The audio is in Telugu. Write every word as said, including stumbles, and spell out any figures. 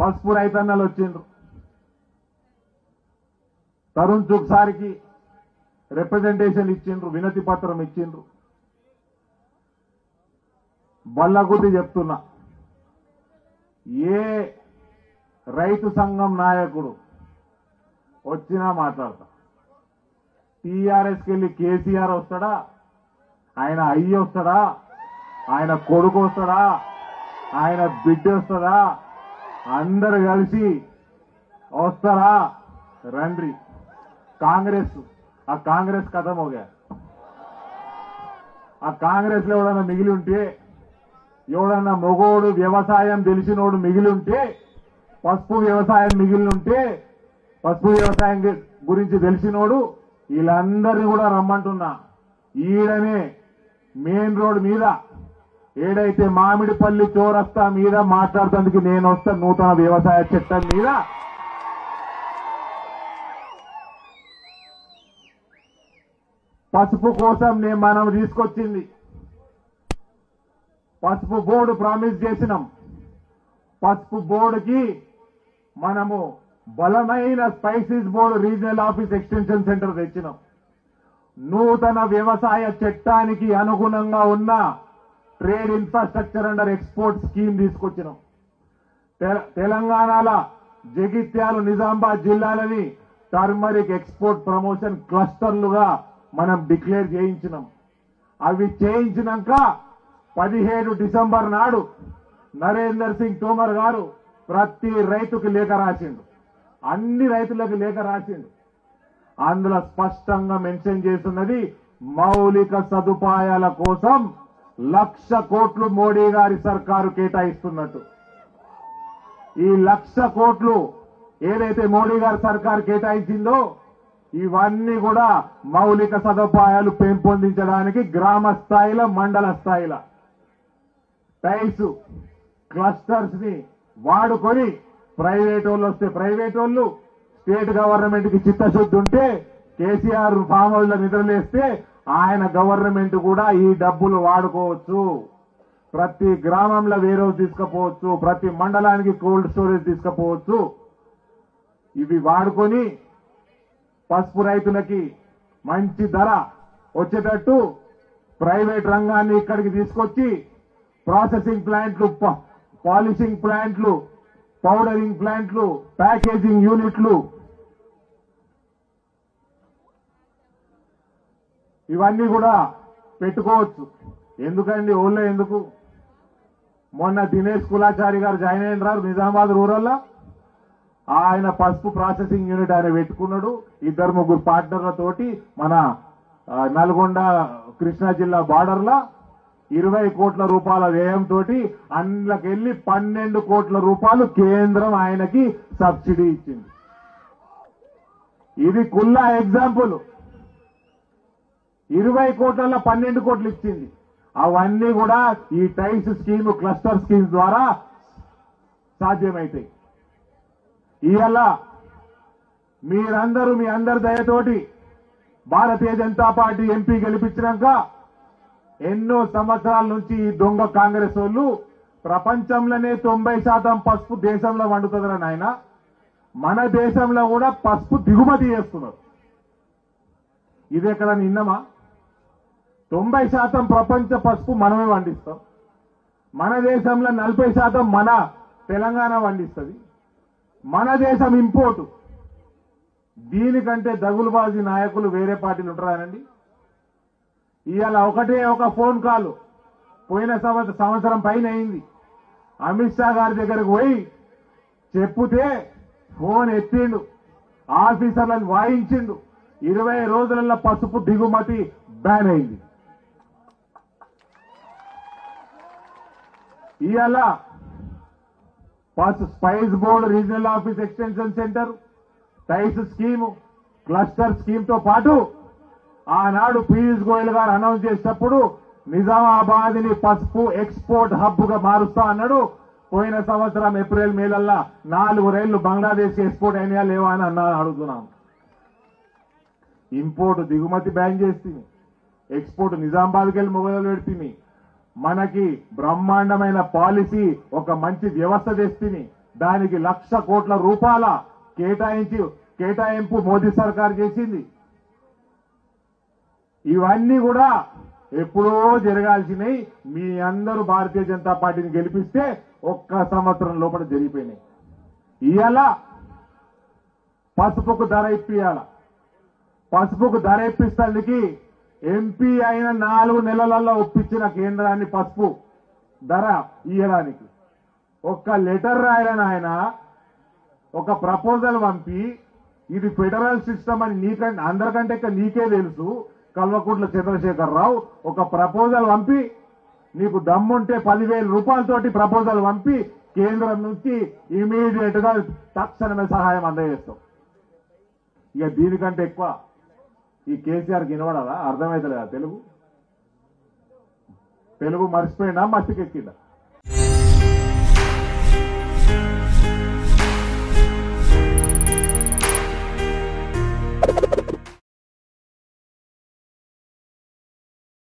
పసుపు రైతన్నలు వచ్చిండ్రు, తరుణ్ జుగ్సారికి రిప్రజెంటేషన్ ఇచ్చిండ్రు, వినతి పత్రం ఇచ్చిండ్రు. బల్లగుద్ది చెప్తున్నా, ఏ రైతు సంఘం నాయకుడు వచ్చినా మాట్లాడతా. టీఆర్ఎస్కి వెళ్ళి కేసీఆర్ వస్తాడా, ఆయన అయ్యి వస్తాడా, ఆయన కొడుకు వస్తాడా, ఆయన బిడ్డ వస్తాడా, అందరు కలిసి వస్తారా రండి. కాంగ్రెస్ ఆ కాంగ్రెస్ ఖతం हो गया. ఆ కాంగ్రెస్ లో ఎవడన్నా మిగిలి ఉంటే, ఎవడన్నా మొగోడు వ్యవసాయం తెలిసినోడు మిగిలి ఉంటే, పసుపు వ్యవసాయం మిగిలి ఉంటే, పసుపు వ్యవసాయం గురించి తెలిసినోడు వీళ్ళందరినీ కూడా రమ్మంటున్నా. ఈడనే మెయిన్ రోడ్ మీద ఏడైతే మామిడిపల్లి చౌరస్తా మీద మాట్లాడటానికి నేను వస్తా. నూతన వ్యవసాయ చట్టం మీద పసుపు కోసం నేను మనం తీసుకొచ్చింది, పసుపు బోర్డు ప్రామిస్ చేసినాం. పసుపు బోర్డుకి మనము బలమైన spices board regional office extension centre తెచ్చినాం. నూతన వ్యవసాయ చట్టానికి అనుగుణంగా ఉన్న trade infrastructure under export scheme తీసుకొచ్చినాం. తెలంగాణలో జగిత్యాల నిజామాబాద్ జిల్లాలని టర్మరిక్ ఎక్స్పోర్ట్ ప్రమోషన్ క్లస్టర్లుగా మనం డిక్లేర్ చేయించినాం. అవి చేయించినాక పదిహేడు డిసెంబర్ నాడు నరేంద్ర సింగ్ తోమర్ గారు ప్రతి రైతుకు లేఖ రాసిండు, అన్ని రైతులకు లేఖ రాసిండు. అందులో స్పష్టంగా మెన్షన్ చేస్తున్నది, మౌలిక సదుపాయాల కోసం లక్ష కోట్లు మోడీ గారి సర్కారు కేటాయిస్తున్నట్టు. ఈ లక్ష కోట్లు ఏదైతే మోడీ గారి సర్కారు కేటాయించిందో ఇవన్నీ కూడా మౌలిక సదుపాయాలు పెంపొందించడానికి గ్రామ స్థాయిలో మండల స్థాయిలో టైల్స్ క్లస్టర్స్ ని వాడుకొని ప్రైవేట్ వాళ్ళు వస్తే ప్రైవేట్ వాళ్ళు, స్టేట్ గవర్నమెంట్ కి చిత్తశుద్ధి ఉంటే కేసీఆర్ ఫామ్ హౌస్ లో నిద్రలేస్తే ఆయన గవర్నమెంట్ కూడా ఈ డబ్బులు వాడుకోవచ్చు. ప్రతి గ్రామంలో వేరే తీసుకుపోవచ్చు, ప్రతి మండలానికి కోల్డ్ స్టోరేజ్ తీసుకుపోవచ్చు. ఇవి వాడుకొని పసుపు రైతులకి మంచి ధర వచ్చేటట్టు ప్రైవేట్ రంగాన్ని ఇక్కడికి తీసుకొచ్చి ప్రాసెసింగ్ ప్లాంట్లు, పాలిషింగ్ ప్లాంట్లు, పౌడరింగ్ ప్లాంట్లు, ప్యాకేజింగ్ యూనిట్లు ఇవన్నీ కూడా పెట్టుకోవచ్చు. ఎందుకండి ఊళ్ళో ఎందుకు? మొన్న దినేష్ కులాచారి గారు జాయిన్ అయినారు నిజామాబాద్ రూరల్లో. ఆయన పసుపు ప్రాసెసింగ్ యూనిట్ ఆయన పెట్టుకున్నాడు ఇద్దరు ముగ్గురు పార్ట్నర్లతోటి. మన నల్గొండ కృష్ణా జిల్లా బార్డర్లో ఇరవై కోట్ల రూపాయల వ్యయంతో అందులోకెళ్ళి పన్నెండు కోట్ల రూపాయలు కేంద్రం ఆయనకి సబ్సిడీ ఇచ్చింది. ఇది కుల్లా ఎగ్జాంపుల్. ఇరవై కోట్లలో పన్నెండు కోట్లు ఇచ్చింది. అవన్నీ కూడా ఈ టైల్స్ స్కీమ్, క్లస్టర్ స్కీమ్స్ ద్వారా సాధ్యమవుతాయి. ఇవాళ మీరందరూ మీ అందరి దయతోటి భారతీయ జనతా పార్టీ ఎంపీ గెలిపించినాక ఎన్నో సంవత్సరాల నుంచి ఈ దొంగ కాంగ్రెస్ వాళ్ళు ప్రపంచంలోనే తొంభై శాతం పసుపు దేశంలో వండుతుందిరా నాయన, మన దేశంలో కూడా పసుపు దిగుమతి చేస్తున్నారు. ఇది ఎక్కడ నిన్నమా? తొంభై శాతం ప్రపంచ పసుపు మనమే వండిస్తాం. మన దేశంలో నలభై శాతం మన తెలంగాణ వండిస్తుంది. మన దేశం ఇంపోర్టు. దీనికంటే దగులుబాజీ నాయకులు వేరే పార్టీలు ఉంటారానండి? ఇవాళ ఒకటే ఒక ఫోన్ కాల్ పోయిన సంవత్సరం సంవత్సరం పైన అయింది. అమిత్ షా గారి దగ్గరకు పోయి చెప్తే ఫోన్ ఎత్తిండు, ఆఫీసర్లను వాయించిండు. ఇరవై రోజులలో పసుపు దిగుమతి బ్యాన్ అయింది. ఇవాళ పసు spice board regional office extension centre, tiles scheme, cluster scheme తో పాటు ఆనాడు పీయూష్ గోయల్ గారు అనౌన్స్ చేసినప్పుడు నిజామాబాద్ ని పసుపు ఎక్స్పోర్ట్ హబ్ గా మారుస్తా అన్నాడు. పోయిన సంవత్సరం ఏప్రిల్ మేలల్లా నాలుగు రైళ్లు బంగ్లాదేశ్ ఎక్స్పోర్ట్ అయినా లేవా అని అన్నా అడుగుతున్నాం. ఇంపోర్ట్ దిగుమతి బ్యాన్ చేసి ఎక్స్పోర్ట్ నిజామాబాద్కి వెళ్ళి మొదలు పెడితే మనకి బ్రహ్మాండమైన పాలసీ, ఒక మంచి వ్యవస్థ తెస్తని దానికి లక్ష కోట్ల రూపాయల కేటాయించి కేటాయింపు మోడీ సర్కార్ చేసింది. ఇవన్నీ కూడా ఎప్పుడో జరగాల్సినవి. మీ అందరూ భారతీయ జనతా పార్టీని గెలిపిస్తే ఒక్క సంవత్సరం లోపల జరిగిపోయినాయి. ఇయాల పసుపుకు ధర ఇప్పియాల, పసుపుకు ధర ఇప్పిస్తానికి ఎంపీ అయిన నాలుగు నెలలలో ఒప్పించిన కేంద్రాన్ని పసుపు ధర ఇయ్యడానికి ఒక్క లెటర్ రాయలని ఆయన ఒక ప్రపోజల్ పంపి, ఇది ఫెడరల్ సిస్టమ్ అని నీకంటే అందరికంటే ఇక నీకే తెలుసు కల్వకుంట్ల చంద్రశేఖర్ రావు, ఒక ప్రపోజల్ పంపి నీకు దమ్ముంటే పదివేల రూపాయలతోటి ప్రపోజల్ పంపి కేంద్రం నుంచి ఇమీడియట్ గా తక్షణమే సహాయం అందజేస్తాం. ఇక దీనికంటే ఎక్కువ ఈ కేసీఆర్ వినబడాలా? అర్థమైతలేదా? తెలుగు తెలుగు మర్చిపోయినా మస్తికెక్కిందా?